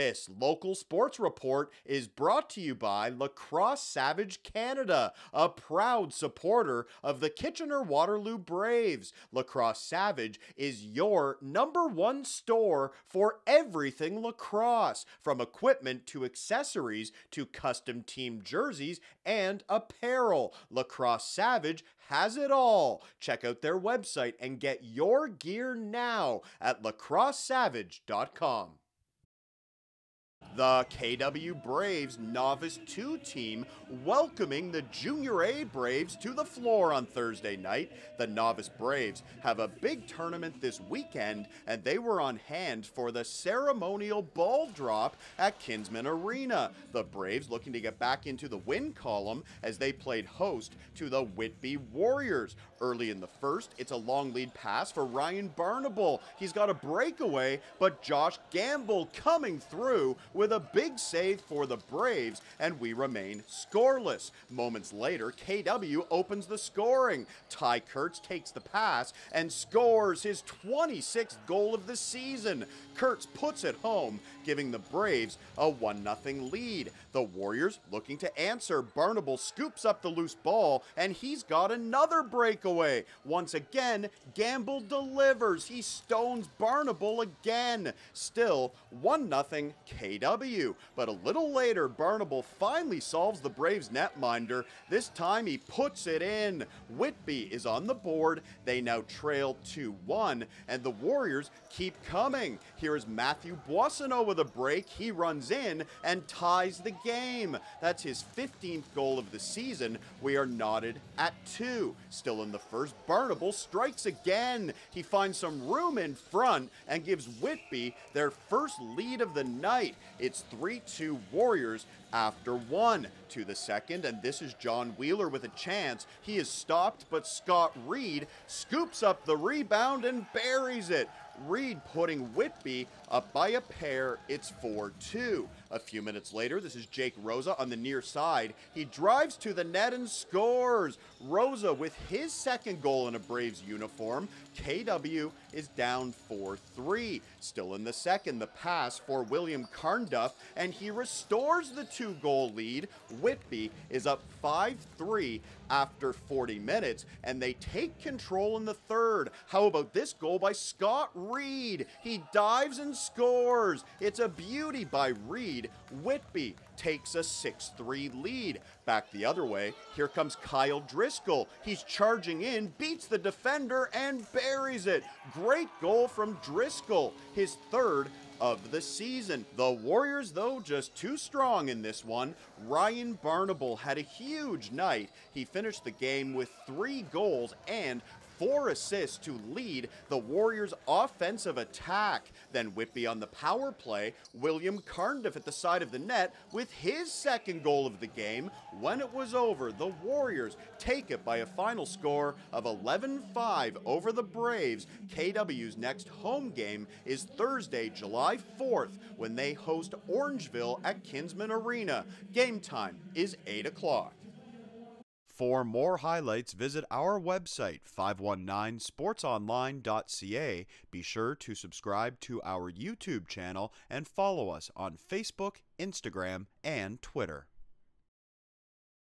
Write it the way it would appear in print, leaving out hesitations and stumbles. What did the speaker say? This local sports report is brought to you by Lacrosse Savage Canada, a proud supporter of the Kitchener-Waterloo Braves. Lacrosse Savage is your #1 store for everything lacrosse, from equipment to accessories to custom team jerseys and apparel. Lacrosse Savage has it all. Check out their website and get your gear now at LacrosseSavage.com. The KW Braves Novice 2 team welcoming the Junior A Braves to the floor on Thursday night. The Novice Braves have a big tournament this weekend, and they were on hand for the ceremonial ball drop at Kinsmen Arena. The Braves looking to get back into the win column as they played host to the Whitby Warriors. Early in the first, it's a long lead pass for Ryan Barnable. He's got a breakaway, but Josh Gamble coming through with a big save for the Braves, and we remain scoreless. Moments later, KW opens the scoring. Ty Kurtz takes the pass and scores his 26th goal of the season. Kurtz puts it home, giving the Braves a 1-0 lead. The Warriors looking to answer. Barnable scoops up the loose ball, and he's got another breakaway. Once again, Gamble delivers. He stones Barnable again. Still 1-0 KW, but a little later, Barnable finally solves the Braves netminder. This time he puts it in. Whitby is on the board. They now trail 2-1, and the Warriors keep coming. Here is Matthew Boissonneau with a break. He runs in and ties the game. That's his 15th goal of the season. We are knotted at 2. Still in the first, Barnable strikes again. He finds some room in front and gives Whitby their first lead of the night. It's 3-2 Warriors after 1. To the second, and this is John Wheeler with a chance. He is stopped, but Scott Reed scoops up the rebound and buries it. Reed putting Whitby up by a pair. It's 4-2. A few minutes later, this is Jake Rosa on the near side. He drives to the net and scores. Rosa with his second goal in a Braves uniform. KW is down 4-3. Still in the second, the pass for William Carnduff, and he restores the 2-goal lead. Whitby is up 5-3 after 40 minutes, and they take control in the third. How about this goal by Scott Reed? He dives and scores. It's a beauty by Reed. Whitby takes a 6-3 lead. Back the other way, here comes Kyle Driscoll. He's charging in, beats the defender, and buries it. Great goal from Driscoll, his third of the season. The Warriors, though, just too strong in this one. Ryan Barnable had a huge night. He finished the game with 3 goals and 4 assists to lead the Warriors' offensive attack. Then Whitby on the power play. William Carnduff at the side of the net with his second goal of the game. When it was over, the Warriors take it by a final score of 11-5 over the Braves. KW's next home game is Thursday, July 4th, when they host Orangeville at Kinsmen Arena. Game time is 8 o'clock. For more highlights, visit our website, 519sportsonline.ca. Be sure to subscribe to our YouTube channel and follow us on Facebook, Instagram, and Twitter.